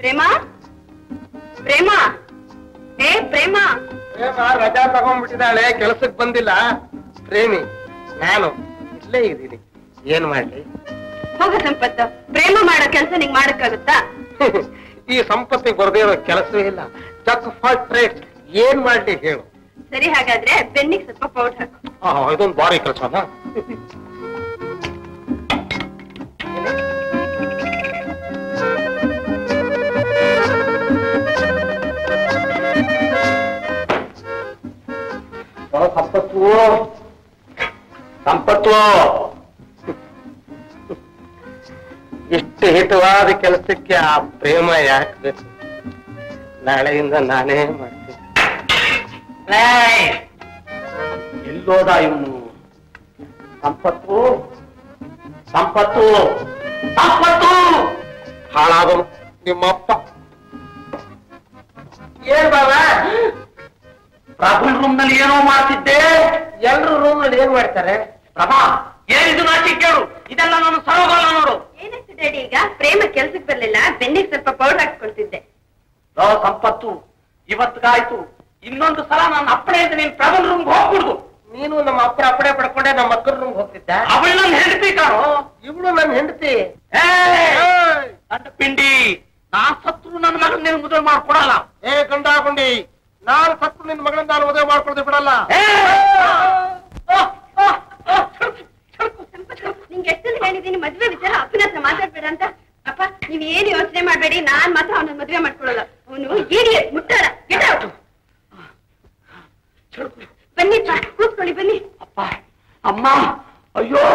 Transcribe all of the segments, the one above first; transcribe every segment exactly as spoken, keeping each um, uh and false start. ಪ್ರೇಮ ಪ್ರೇಮ ಹೇ ಪ್ರೇಮ ಪ್ರೇಮ ರಜಾ ತಗೊಂಡ್ಬಿಟ್ಟಿದ್ದಾಳೆ, ಕೆಲಸಕ್ಕೆ ಬಂದಿಲ್ಲ. ಪ್ರೇಮಿ ನಾನು ಇಲ್ಲೇ ಇದ್ದೀನಿ, ಏನ್ ಮಾಡ್ಲಿ? ಹೋಗ ಸಂಪತ್ತು, ಪ್ರೇಮ ಮಾಡೋ ಕೆಲಸ ನಿಂಗೆ ಮಾಡಕ್ಕಾಗುತ್ತಾ? ಈ ಸಂಪತ್ತಿಗೆ ಬರದೇ ಇರೋ ಕೆಲಸವೇ ಇಲ್ಲ, ಜಕ್ ಫಾಸ್ಟ್ ರೇಟ್. ಏನ್ ಮಾಡ್ಲಿ ಹೇಳು? ಸರಿ, ಹಾಗಾದ್ರೆ ಬೆನ್ನಿಗೆ ಸ್ವಲ್ಪ ಪೌಡರ್ ಹಾಕು. ಇದೊಂದು ಬಾರಿ ಕೆಲಸನಾ? ಸಂಪತ್ತು ಸಂಪತ್ತು ಇಷ್ಟು ಹಿತವಾದ ಕೆಲಸಕ್ಕೆ ಆ ಪ್ರೇಮ ಯಾಕೆ ಬೇಕು? ನಾಳೆಯಿಂದ ನಾನೇ ಮಾಡ್ತೀನಿ. ಎಲ್ಲೋದ ಇವನು ಸಂಪತ್ತು? ಸಂಪತ್ತು ಸಂಪತ್ತು ಹಾಳಾದನು ನಿಮ್ಮಪ್ಪ. ಏನ್ ಬಾಬಾ, ಪ್ರಭುಲ್ ರೂಮ್ ನಲ್ಲಿ ಏನೋ ಮಾಡ್ತಿದ್ದೆ? ಎಲ್ರು ರೂಮ್ ನಲ್ಲಿ ಏನ್ ಮಾಡ್ತಾರೆ? ಪ್ರಭಾ, ಏನಿದು ನಾಚಿ ಕೇಳು, ಇದೆಲ್ಲ ನಾನು ಸರೋಗಲ್ಲ ನೋಡು. ಏನಾಯ್ತು ಡ್ಯಾಡಿ? ಈಗ ಪ್ರೇಮ ಕೆಲ್ಸಕ್ಕೆ ಬರ್ಲಿಲ್ಲ, ಬೆನ್ನಿಗೆ ಸ್ವಲ್ಪ ಪೌಡರ್ ಹಾಕ್ಕೊಳ್ತಿದ್ದೆ. ಲೋ ಸಂಪತ್ತು, ಇವತ್ಗಾಯ್ತು, ಇನ್ನೊಂದು ಸಲ ನನ್ನ ಅಪ್ಪಣೆ ಇದೆ ನೀನ್ ಪ್ರಭುಲ್ ರೂಮ್ ಹೋಗ್ಬಿಡುದು. ನೀನು ನಮ್ಮ ಅಪ್ಪನ ಅಪ್ಪಣೆ ಪಡ್ಕೊಂಡೆ ನಮ್ಮ ಅಕ್ಕನ ರೂಮ್ ಹೋಗ್ತಿದ್ದ. ಅವಳು ನನ್ನ ಹೆಂಡತಿ ಕಾಣು. ಇವಳು ನನ್ನ ಹೆಂಡತಿ? ಗಂಡ ಪಿಂಡಿ, ನಾ ಸತ್ರು ನನ್ನ ಮಗನ ನೀನು ಮುದ್ದೆ ಮಾಡ್ಕೊಡಲ್ಲ. ಏ ಗಂಡ ಗುಂಡಿ, ನಾನು ಸತ್ತು ನಿನ್ನ ಮಗಳನ್ನ ನಾನು ಮದುವೆ ಮಾಡ್ಕೊಳ್ತೀವಿ ಬಿಡಲ್ಲ. ನಿಮ್ಗೆ ಎಷ್ಟೊಂದು ಹೇಳಿದೀನಿ ಮದುವೆ ವಿಚಾರ ಅಪ್ಪನ ಹತ್ರ ಮಾತಾಡ್ಬೇಡ ಅಂತ. ಅಪ್ಪ, ನೀವ್ ಏನ್ ಯೋಚನೆ ಮಾಡ್ಬೇಡಿ, ನಾನ್ ಮಾತ್ರ ಅವನ ಮದುವೆ ಮಾಡ್ಕೊಳಲ್ಲ. ಅವನು ಏಡಿ ಮುಟ್ಟಾರ. ಬನ್ನಿ ಕೂತ್ಕೊಳ್ಳಿ, ಬನ್ನಿ. ಅಪ್ಪ, ಅಮ್ಮ, ಅಯ್ಯೋ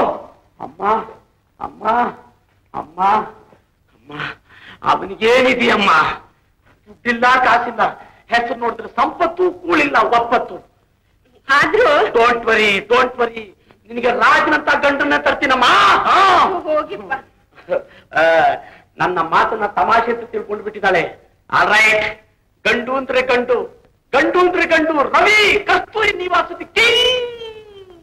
ಅಮ್ಮ ಅಮ್ಮ ಅಮ್ಮ ಅಮ್ಮ, ಅವನಿಗೇನಿದೆಯಮ್ಮ? ದುಡ್ಡಿಲ್ಲ, ಕಾಸಿಲ್ಲ, ಹೆಸರು ನೋಡಿದ್ರೆ ಸಂಪತ್ತು, ಕೂಳಿಲ್ಲ ಒಪ್ಪತ್ತು. ಆದ್ರೂ ಡೋಂಟ್ ವರಿ ಡೋಂಟ್ ವರಿ, ನಿನಗೆ ರಾಜನಂತ ಗಂಡನ್ನ ತರ್ತೀನಮ್ಮ. ನನ್ನ ಮಾತನ್ನ ತಮಾಷೆ ಅಂತ ತಿಳ್ಕೊಂಡು ಬಿಟ್ಟಿದ್ದಾಳೆ. ಆಲ್ ರೈಟ್, ಗಂಡು ಅಂದ್ರೆ ಗಂಡು, ಗಂಡು ಅಂದ್ರೆ ಗಂಡು. ರವಿ ಕಸ್ತೂರಿ ನಿವಾಸದ ಕಿಂಗ್.